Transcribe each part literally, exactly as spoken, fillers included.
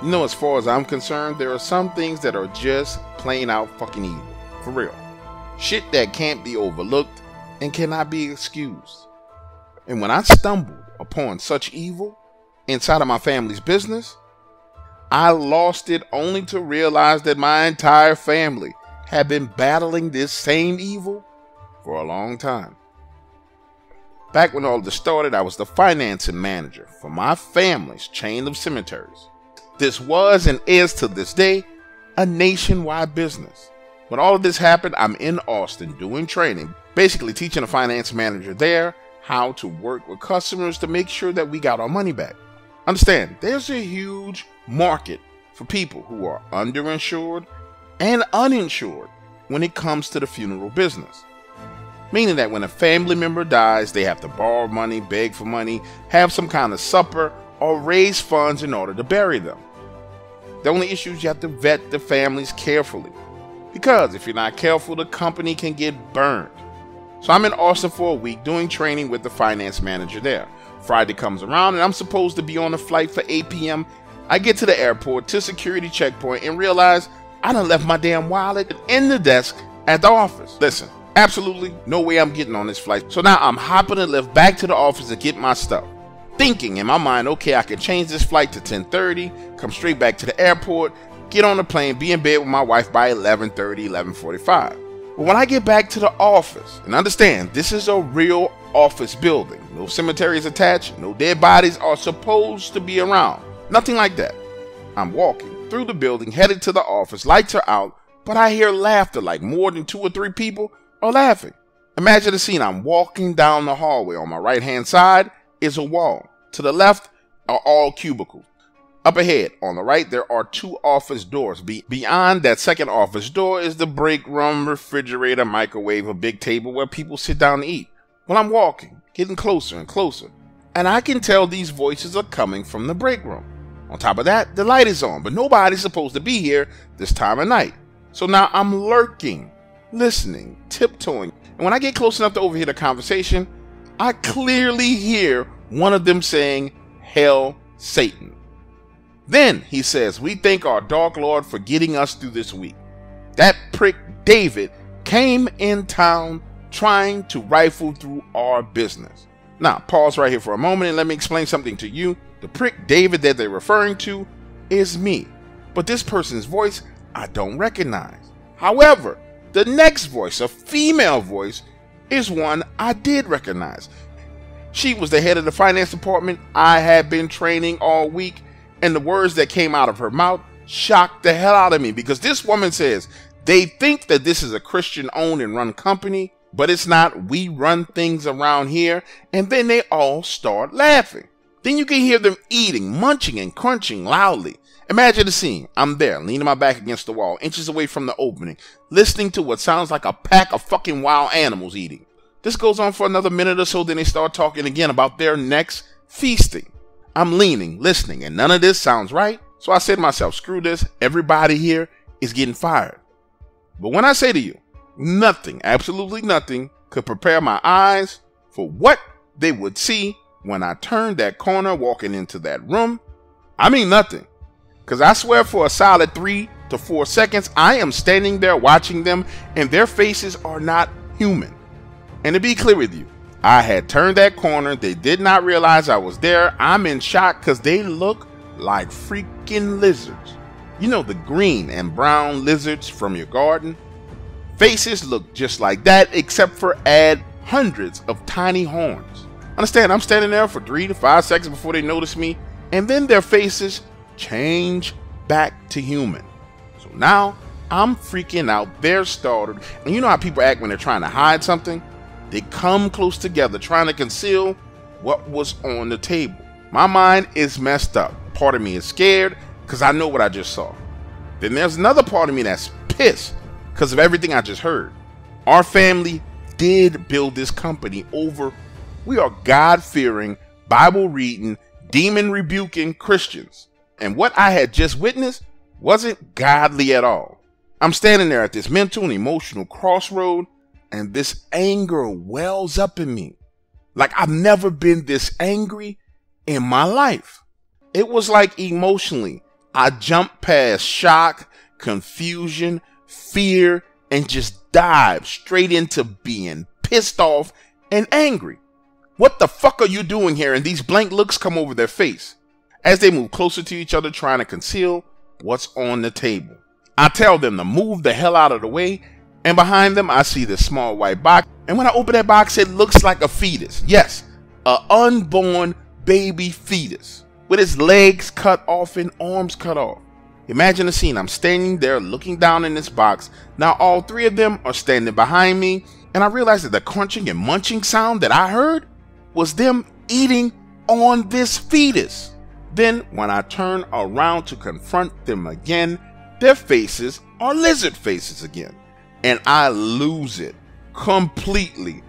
You know, as far as I'm concerned, there are some things that are just plain out fucking evil. For real. Shit that can't be overlooked and cannot be excused. And when I stumbled upon such evil inside of my family's business, I lost it only to realize that my entire family had been battling this same evil for a long time. Back when all this started, I was the financing manager for my family's chain of cemeteries. This was and is to this day a nationwide business. When all of this happened, I'm in Austin doing training, basically teaching a finance manager there how to work with customers to make sure that we got our money back. Understand, there's a huge market for people who are underinsured and uninsured when it comes to the funeral business. Meaning that when a family member dies, they have to borrow money, beg for money, have some kind of supper, or raise funds in order to bury them. The only issue is you have to vet the families carefully, because if you're not careful, the company can get burned. So I'm in Austin for a week doing training with the finance manager there. Friday comes around and I'm supposed to be on a flight for eight p m I get to the airport to security checkpoint and realize I done left my damn wallet in the desk at the office. Listen. Absolutely no way I'm getting on this flight. So now I'm hopping a lift back to the office to get my stuff. Thinking in my mind, okay, I can change this flight to ten thirty, come straight back to the airport, get on the plane, be in bed with my wife by eleven thirty, eleven forty-five. But when I get back to the office, and understand, this is a real office building. No cemeteries attached, no dead bodies are supposed to be around. Nothing like that. I'm walking through the building, headed to the office, lights are out, but I hear laughter like more than two or three people or laughing. Imagine the scene. I'm walking down the hallway. On my right hand side is a wall. To the left are all cubicles. Up ahead on the right there are two office doors. Be beyond that second office door is the break room, refrigerator, microwave, a big table where people sit down to eat. Well, I'm walking, getting closer and closer, and I can tell these voices are coming from the break room. On top of that, the light is on, but nobody's supposed to be here this time of night. So now I'm lurking, listening, tiptoeing, and when I get close enough to overhear the conversation, I clearly hear one of them saying, "Hail Satan." Then he says, "We thank our Dark Lord for getting us through this week. That prick David came in town trying to rifle through our business." Now pause right here for a moment and let me explain something to you. The prick David that they're referring to is me, but this person's voice I don't recognize. However, the next voice, a female voice, is one I did recognize. She was the head of the finance department I had been training all week, and the words that came out of her mouth shocked the hell out of me, because this woman says they think that this is a Christian-owned and run company, but it's not. We run things around here. And then they all start laughing. Then you can hear them eating, munching, and crunching loudly. Imagine the scene. I'm there, leaning my back against the wall, inches away from the opening, listening to what sounds like a pack of fucking wild animals eating. This goes on for another minute or so, then they start talking again about their next feasting. I'm leaning, listening, and none of this sounds right. So I say to myself, screw this, everybody here is getting fired. But when I say to you, nothing, absolutely nothing, could prepare my eyes for what they would see when I turned that corner walking into that room. I mean nothing. Because I swear for a solid three to four seconds, I am standing there watching them, and their faces are not human. And to be clear with you, I had turned that corner. They did not realize I was there. I'm in shock because they look like freaking lizards. You know, the green and brown lizards from your garden? Faces look just like that, except for add hundreds of tiny horns. Understand, I'm standing there for three to five seconds before they notice me, and then their faces change back to human. So now I'm freaking out. They're startled. And you know how people act when they're trying to hide something? They come close together trying to conceal what was on the table. My mind is messed up. Part of me is scared because I know what I just saw. Then there's another part of me that's pissed because of everything I just heard. Our family did build this company over. We are God-fearing, Bible-reading, demon-rebuking Christians. And what I had just witnessed wasn't godly at all. I'm standing there at this mental and emotional crossroad, and this anger wells up in me. Like I've never been this angry in my life. It was like emotionally I jump past shock, confusion, fear, and just dive straight into being pissed off and angry. What the fuck are you doing here? And these blank looks come over their face as they move closer to each other, trying to conceal what's on the table. I tell them to move the hell out of the way, and behind them I see this small white box, and when I open that box it looks like a fetus. Yes, an unborn baby fetus with its legs cut off and arms cut off. Imagine the scene. I'm standing there looking down in this box. Now all three of them are standing behind me, and I realized that the crunching and munching sound that I heard was them eating on this fetus. Then when I turn around to confront them again, their faces are lizard faces again, and I lose it completely,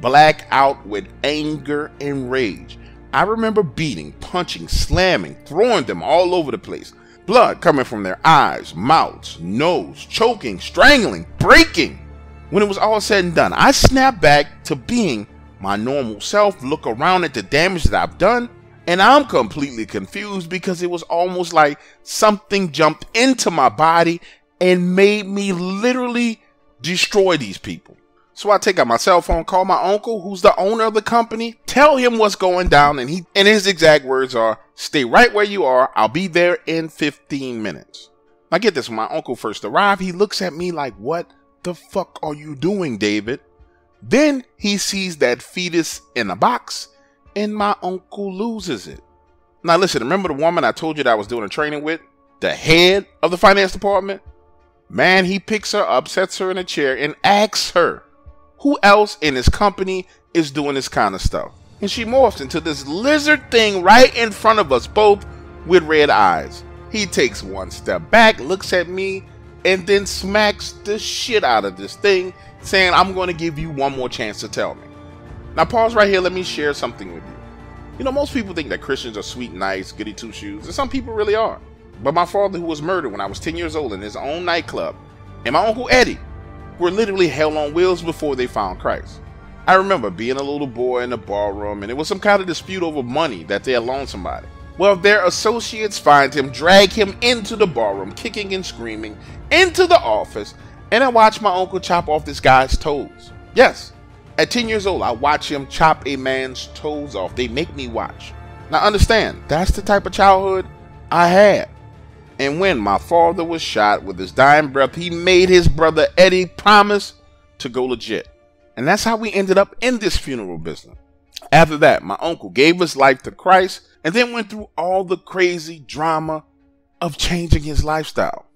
black out with anger and rage. I remember beating, punching, slamming, throwing them all over the place. Blood coming from their eyes, mouths, nose, choking, strangling, breaking. When it was all said and done, I snapped back to being my normal self, look around at the damage that I've done, and I'm completely confused because it was almost like something jumped into my body and made me literally destroy these people. So I take out my cell phone, call my uncle, who's the owner of the company, tell him what's going down, and he and his exact words are, "Stay right where you are, I'll be there in fifteen minutes. Now get this, when my uncle first arrived, he looks at me like, "What the fuck are you doing, David?" Then he sees that fetus in a box, and my uncle loses it. Now listen, remember the woman I told you that I was doing a training with? The head of the finance department? Man, he picks her up, sets her in a chair, and asks her who else in his company is doing this kind of stuff. And she morphs into this lizard thing right in front of us both with red eyes. He takes one step back, looks at me, and then smacks the shit out of this thing, saying, "I'm going to give you one more chance to tell me." Now pause right here, let me share something with you. You know, most people think that Christians are sweet, nice, goody two shoes, and some people really are. But my father, who was murdered when I was ten years old in his own nightclub, and my uncle Eddie were literally hell on wheels before they found Christ. I remember being a little boy in the barroom, and it was some kind of dispute over money that they had loaned somebody. Well, their associates find him, drag him into the barroom, kicking and screaming, into the office, and I watch my uncle chop off this guy's toes. Yes, at ten years old, I watch him chop a man's toes off. They make me watch. Now understand, that's the type of childhood I had. And when my father was shot with his dying breath, he made his brother Eddie promise to go legit. And that's how we ended up in this funeral business. After that, my uncle gave his life to Christ and then went through all the crazy drama of changing his lifestyle.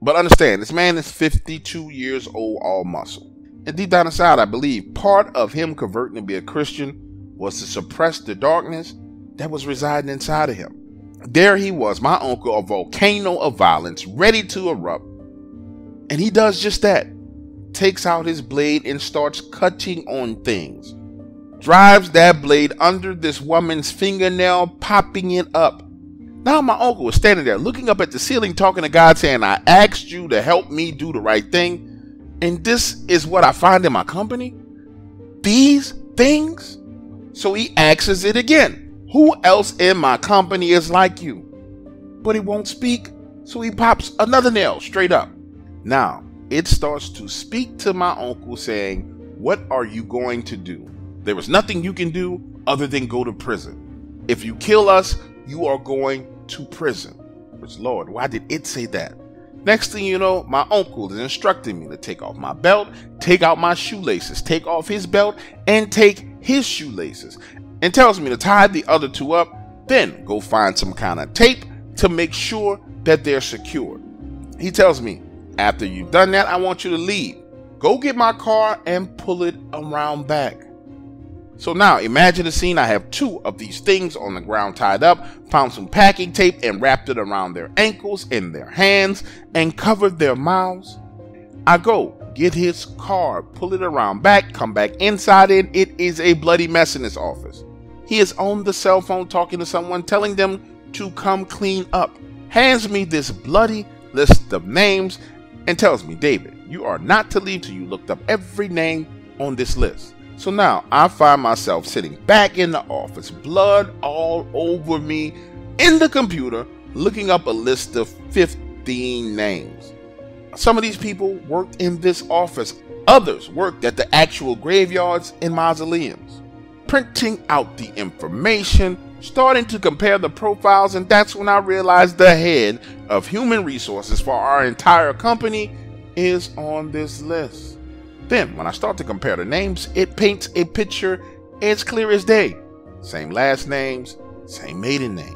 But understand, this man is fifty-two years old, all muscle. And deep down inside, I believe part of him converting to be a Christian was to suppress the darkness that was residing inside of him. There he was, my uncle, a volcano of violence, ready to erupt. And he does just that. Takes out his blade and starts cutting on things. Drives that blade under this woman's fingernail, popping it up. Now my uncle was standing there looking up at the ceiling, talking to God, saying, "I asked you to help me do the right thing, and this is what I find in my company? These things?" So he asks it again. "Who else in my company is like you?" But he won't speak, so he pops another nail straight up. Now it starts to speak to my uncle, saying, "What are you going to do? There is nothing you can do other than go to prison. If you kill us, you are going to prison." Which, Lord, why did it say that? Next thing you know, my uncle is instructing me to take off my belt, take out my shoelaces, take off his belt, and take his shoelaces, and tells me to tie the other two up, then go find some kind of tape to make sure that they're secured. He tells me, "After you've done that, I want you to leave. Go get my car and pull it around back." So now imagine the scene. I have two of these things on the ground tied up, found some packing tape and wrapped it around their ankles and their hands and covered their mouths. I go get his car, pull it around back, come back inside it. It is a bloody mess in his office. He is on the cell phone talking to someone, telling them to come clean up. Hands me this bloody list of names and tells me, "David, you are not to leave till you looked up every name on this list." So now I find myself sitting back in the office, blood all over me, in the computer, looking up a list of fifteen names. Some of these people worked in this office. Others worked at the actual graveyards and mausoleums, printing out the information, starting to compare the profiles, and that's when I realized the head of human resources for our entire company is on this list. Then, when I start to compare the names, it paints a picture as clear as day. Same last names, same maiden names.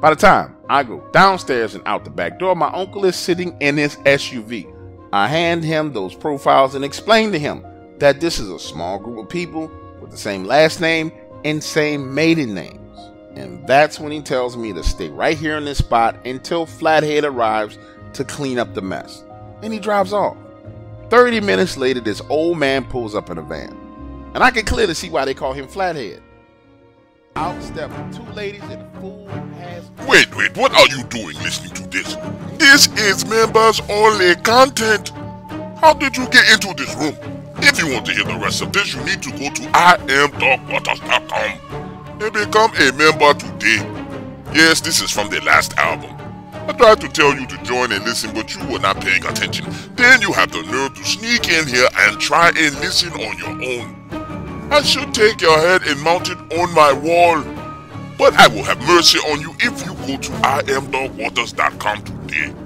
By the time I go downstairs and out the back door, my uncle is sitting in his S U V. I hand him those profiles and explain to him that this is a small group of people with the same last name and same maiden names. And that's when he tells me to stay right here in this spot until Flathead arrives to clean up the mess. And he drives off. thirty minutes later, this old man pulls up in a van. And I can clearly see why they call him Flathead. Out step two ladies and a fool has... Wait, wait, what are you doing listening to this? This is members only content. How did you get into this room? If you want to hear the rest of this, you need to go to I A M Dark Waters dot com and become a member today. Yes, this is from the last album. I tried to tell you to join and listen, but you were not paying attention. Then you have the nerve to sneak in here and try and listen on your own. I should take your head and mount it on my wall. But I will have mercy on you if you go to I A M Dark Waters dot com today.